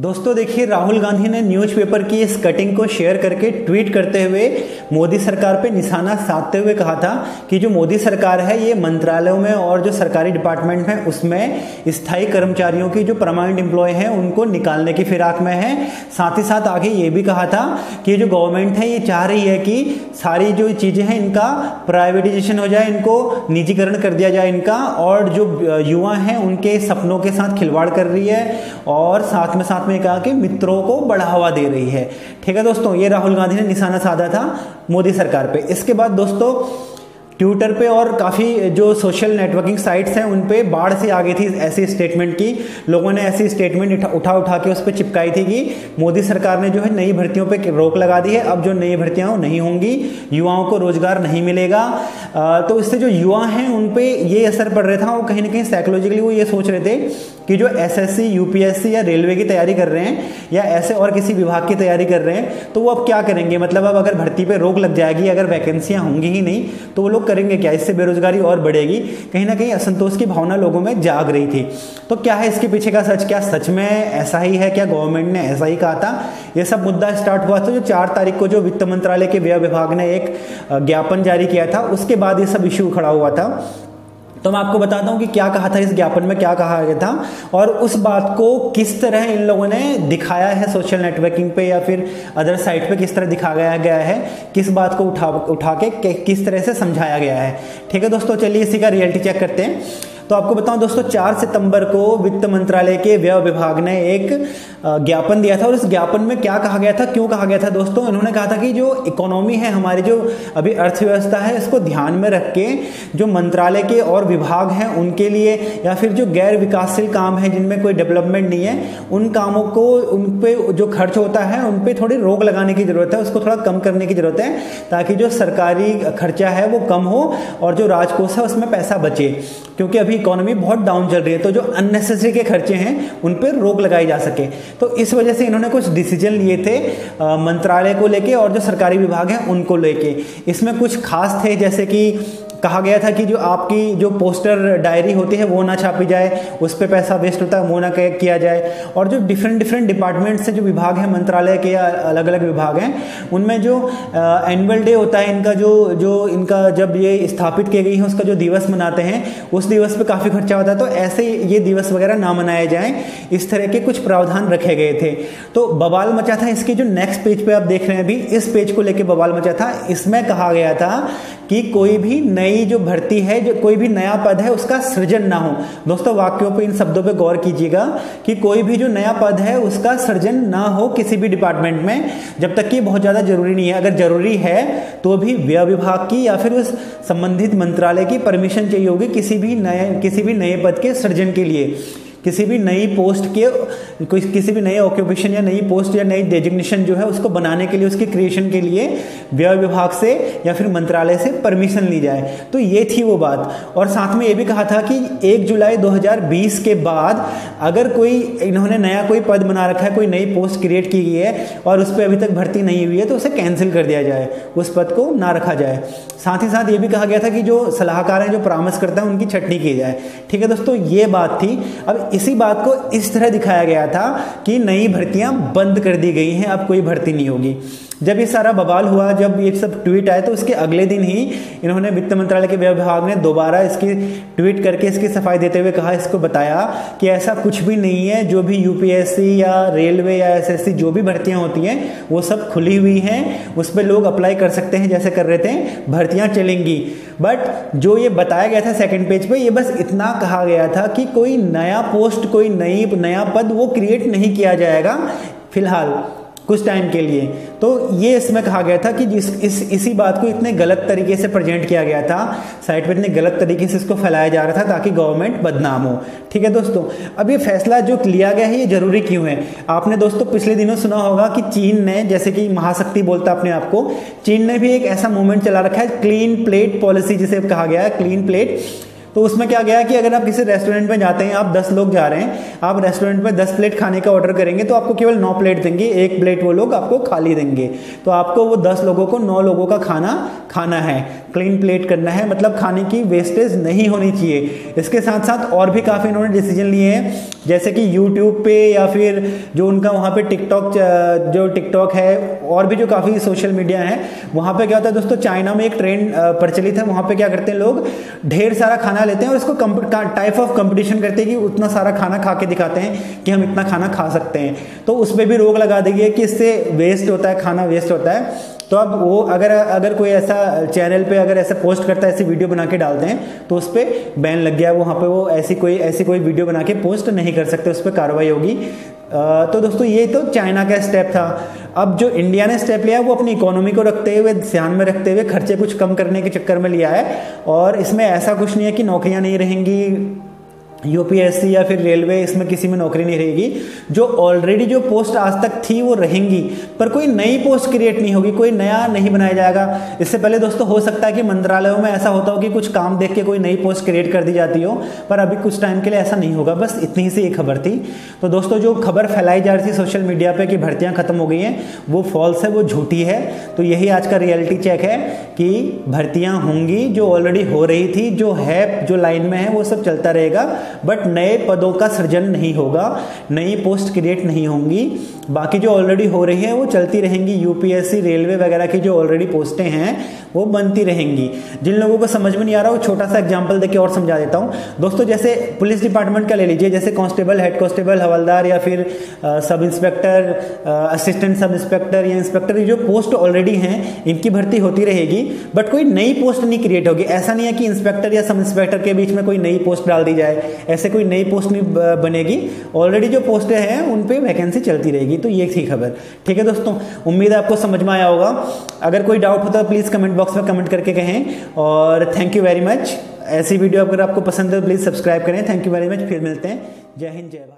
दोस्तों देखिए, राहुल गांधी ने न्यूज़पेपर की इस कटिंग को शेयर करके ट्वीट करते हुए मोदी सरकार पे निशाना साधते हुए कहा था कि जो मोदी सरकार है ये मंत्रालयों में और जो सरकारी डिपार्टमेंट है उसमें स्थायी कर्मचारियों की जो परमानेंट एम्प्लॉय हैं उनको निकालने की फिराक में है। साथ ही साथ आगे ये भी कहा था कि जो गवर्नमेंट है ये चाह रही है कि सारी जो चीज़ें हैं इनका प्राइवेटाइजेशन हो जाए, इनको निजीकरण कर दिया जाए इनका, और जो युवा हैं उनके सपनों के साथ खिलवाड़ कर रही है और साथ में कहा कि मित्रों को बढ़ावा दे रही है। ठीक है दोस्तों, ये राहुल गांधी ने निशाना साधा था मोदी सरकार पे। इसके बाद दोस्तों ट्विटर पे और काफ़ी जो सोशल नेटवर्किंग साइट्स हैं उन पे बाढ़ से आ गई थी ऐसी स्टेटमेंट की। लोगों ने ऐसी स्टेटमेंट उठा के उस पर चिपकाई थी कि मोदी सरकार ने जो है नई भर्तियों पे रोक लगा दी है, अब जो नई भर्तियाँ हो नहीं होंगी, युवाओं को रोजगार नहीं मिलेगा। तो इससे जो युवा हैं उन पे ये असर पड़ रहा था, और कहीं ना कहीं साइकोलॉजिकली वो ये सोच रहे थे कि जो एसएससी, यूपीएससी या रेलवे की तैयारी कर रहे हैं या ऐसे और किसी विभाग की तैयारी कर रहे हैं तो वो अब क्या करेंगे, मतलब अब अगर भर्ती पे रोक लग जाएगी, अगर वैकेंसियां होंगी ही नहीं तो वो लोग करेंगे क्या, इससे बेरोजगारी और बढ़ेगी। कहीं ना कहीं असंतोष की भावना लोगों में जाग रही थी। तो क्या है इसके पीछे का सच, क्या सच में ऐसा ही है, क्या गवर्नमेंट ने ऐसा ही कहा था, यह सब मुद्दा स्टार्ट हुआ था जो 4 तारीख को जो वित्त मंत्रालय के व्यय विभाग ने एक ज्ञापन जारी किया था, उसके बाद ये सब इश्यू खड़ा हुआ था। तो मैं आपको बताता हूँ कि क्या कहा था इस ज्ञापन में, क्या कहा गया था और उस बात को किस तरह इन लोगों ने दिखाया है सोशल नेटवर्किंग पे या फिर अदर साइट पे, किस तरह दिखाया गया है, किस बात को उठा के किस तरह से समझाया गया है। ठीक है दोस्तों, चलिए इसी का रियलिटी चेक करते हैं। तो आपको बताऊं दोस्तों, 4 सितंबर को वित्त मंत्रालय के व्यय विभाग ने एक ज्ञापन दिया था, और इस ज्ञापन में क्या कहा गया था, क्यों कहा गया था दोस्तों, इन्होंने कहा था कि जो इकोनॉमी है हमारी, जो अभी अर्थव्यवस्था है, इसको ध्यान में रख के जो मंत्रालय के और विभाग हैं उनके लिए या फिर जो गैर विकासशील काम है जिनमें कोई डेवलपमेंट नहीं है उन कामों को, उन पर जो खर्च होता है उन पर थोड़ी रोक लगाने की ज़रूरत है, उसको थोड़ा कम करने की ज़रूरत है ताकि जो सरकारी खर्चा है वो कम हो और जो राजकोष है उसमें पैसा बचे, क्योंकि अभी इकोनॉमी बहुत डाउन चल रही है। तो जो अननेसेसरी के खर्चे हैं उन पर रोक लगाई जा सके। तो इस वजह से इन्होंने कुछ डिसीजन लिए थे मंत्रालय को लेके और जो सरकारी विभाग हैं उनको लेके। इसमें कुछ खास थे, जैसे कि कहा गया था कि जो आपकी जो पोस्टर डायरी होती है वो ना छापी जाए, उस पर पैसा वेस्ट होता है वो ना किया जाए, और जो डिफरेंट डिपार्टमेंट से जो विभाग हैं मंत्रालय के या अलग अलग विभाग हैं उनमें जो एनुअल डे होता है इनका, जो इनका जब ये स्थापित की गई है उसका जो दिवस मनाते हैं उस दिवस पे काफ़ी खर्चा होता है, तो ऐसे ये दिवस वगैरह ना मनाए जाएँ, इस तरह के कुछ प्रावधान रखे गए थे। तो बवाल मचा था इसकी, जो नेक्स्ट पेज पर आप देख रहे हैं अभी, इस पेज को लेकर बवाल मचा था। इसमें कहा गया था कि कोई भी नई जो भर्ती है, जो कोई भी नया पद है उसका सृजन ना हो। दोस्तों वाक्यों पे, इन शब्दों पे गौर कीजिएगा कि कोई भी जो नया पद है उसका सृजन ना हो किसी भी डिपार्टमेंट में, जब तक कि बहुत ज़्यादा जरूरी नहीं है। अगर जरूरी है तो भी व्यय विभाग की या फिर उस संबंधित मंत्रालय की परमिशन चाहिए होगी किसी भी नए पद के सृजन के लिए, किसी भी नई पोस्ट के, किसी भी नए ऑक्यूपेशन या नई पोस्ट या नई डेजिग्नेशन जो है उसको बनाने के लिए, उसके क्रिएशन के लिए व्यय विभाग से या फिर मंत्रालय से परमिशन ली जाए। तो ये थी वो बात। और साथ में ये भी कहा था कि 1 जुलाई 2020 के बाद अगर कोई, इन्होंने नया कोई पद बना रखा है, कोई नई पोस्ट क्रिएट की गई है और उस पर अभी तक भर्ती नहीं हुई है तो उसे कैंसिल कर दिया जाए, उस पद को ना रखा जाए। साथ ही साथ ये भी कहा गया था कि जो सलाहकार हैं, जो परामर्श करता है, उनकी छटनी की जाए। ठीक है दोस्तों, ये बात थी। अब इसी बात को इस तरह दिखाया गया था कि नई भर्तियां बंद कर दी गई हैं, अब कोई भर्ती नहीं होगी। जब ये सारा बवाल हुआ, जब ये सब ट्वीट आए, तो उसके अगले दिन ही इन्होंने, वित्त मंत्रालय के व्यय विभाग ने दोबारा इसकी ट्वीट करके इसकी सफाई देते हुए कहा, इसको बताया कि ऐसा कुछ भी नहीं है, जो भी यूपीएससी या रेलवे या एसएससी जो भी भर्तियां होती हैं वो सब खुली हुई हैं, उस पर लोग अप्लाई कर सकते हैं जैसे कर रहे थे, भर्तियाँ चलेंगी। बट जो ये बताया गया था सेकेंड पेज पर, ये बस इतना कहा गया था कि कोई नया पोस्ट, कोई नया पद वो क्रिएट नहीं किया जाएगा फिलहाल, कुछ टाइम के लिए। तो ये इसमें कहा गया था कि इसी बात को इतने गलत तरीके से प्रेजेंट किया गया था साइट पर, इतने गलत तरीके से इसको फैलाया जा रहा था ताकि गवर्नमेंट बदनाम हो। ठीक है दोस्तों, अब ये फैसला जो लिया गया है ये ज़रूरी क्यों है? आपने दोस्तों पिछले दिनों सुना होगा कि चीन ने, जैसे कि महाशक्ति बोलता अपने आप को, चीन ने भी एक ऐसा मूवमेंट चला रखा है, क्लीन प्लेट पॉलिसी जिसे कहा गया है, क्लीन प्लेट। तो उसमें क्या गया कि अगर आप किसी रेस्टोरेंट में जाते हैं, आप 10 लोग जा रहे हैं, आप रेस्टोरेंट में 10 प्लेट खाने का ऑर्डर करेंगे तो आपको केवल 9 प्लेट देंगे, एक प्लेट वो लोग आपको खाली देंगे। तो आपको वो 10 लोगों को 9 लोगों का खाना खाना है, क्लीन प्लेट करना है, मतलब खाने की वेस्टेज नहीं होनी चाहिए। इसके साथ साथ और भी काफ़ी इन्होंने डिसीजन लिए हैं, जैसे कि यूट्यूब पे या फिर जो उनका वहाँ पे टिकटॉक है और भी जो काफ़ी सोशल मीडिया है, वहाँ पे क्या होता है दोस्तों, चाइना में एक ट्रेंड प्रचलित है, वहाँ पे क्या करते हैं लोग ढेर सारा खाना लेते हैं और इसको टाइप ऑफ कंपटीशन करते हैं कि उतना सारा खाना खा के दिखाते हैं कि हम इतना खाना खा सकते हैं। तो उस पर भी रोक लगा दी गई कि इससे वेस्ट होता है, खाना वेस्ट होता है। तो अब वो अगर कोई ऐसा चैनल पे अगर ऐसा पोस्ट करता है, ऐसी वीडियो बना के डालते हैं, तो उस पर बैन लग गया, वहाँ पे वो ऐसी कोई वीडियो बना के पोस्ट नहीं कर सकते, उस पर कार्रवाई होगी। तो दोस्तों ये तो चाइना का स्टेप था। अब जो इंडिया ने स्टेप लिया है वो अपनी इकोनॉमी को रखते हुए, ध्यान में रखते हुए, खर्चे कुछ कम करने के चक्कर में लिया है। और इसमें ऐसा कुछ नहीं है कि नौकरियाँ नहीं रहेंगी, यूपीएससी या फिर रेलवे, इसमें किसी में नौकरी नहीं रहेगी। जो ऑलरेडी जो पोस्ट आज तक थी वो रहेंगी, पर कोई नई पोस्ट क्रिएट नहीं होगी, कोई नया नहीं बनाया जाएगा। इससे पहले दोस्तों हो सकता है कि मंत्रालयों में ऐसा होता हो कि कुछ काम देख के कोई नई पोस्ट क्रिएट कर दी जाती हो, पर अभी कुछ टाइम के लिए ऐसा नहीं होगा। बस इतनी सी एक खबर थी। तो दोस्तों जो खबर फैलाई जा रही थी सोशल मीडिया पर कि भर्तियाँ खत्म हो गई हैं, वो फॉल्स है, वो झूठी है। तो यही आज का रियलिटी चेक है कि भर्तियाँ होंगी, जो ऑलरेडी हो रही थी, जो है, जो लाइन में है, वो सब चलता रहेगा, बट नए पदों का सृजन नहीं होगा, नई पोस्ट क्रिएट नहीं होंगी। बाकी जो ऑलरेडी हो रही है वो चलती रहेंगी, यूपीएससी रेलवे वगैरह की जो ऑलरेडी पोस्टें हैं वो बनती रहेंगी। जिन लोगों को समझ में नहीं आ रहा वो छोटा सा एग्जांपल देके और समझा देता हूँ दोस्तों। जैसे पुलिस डिपार्टमेंट का ले लीजिए, जैसे कांस्टेबल, हेड कांस्टेबल, हवलदार या फिर sub inspector, assistant sub inspector या इंस्पेक्टर, जो पोस्ट ऑलरेडी हैं इनकी भर्ती होती रहेगी, बट कोई नई पोस्ट नहीं क्रिएट होगी। ऐसा नहीं है कि इंस्पेक्टर या सब इंस्पेक्टर के बीच में कोई नई पोस्ट डाल दी जाए, ऐसे कोई नई पोस्ट नहीं बनेगी। ऑलरेडी जो पोस्टें हैं उन पे वैकेंसी चलती रहेगी। तो ये थी खबर। ठीक है दोस्तों, उम्मीद है आपको समझ में आया होगा। अगर कोई डाउट होता है प्लीज़ कमेंट बॉक्स में कमेंट करके कहें। और थैंक यू वेरी मच। ऐसी वीडियो अगर आपको पसंद है प्लीज़ सब्सक्राइब करें। Thank you very much. फिर मिलते हैं। जय हिंद, जय भारत।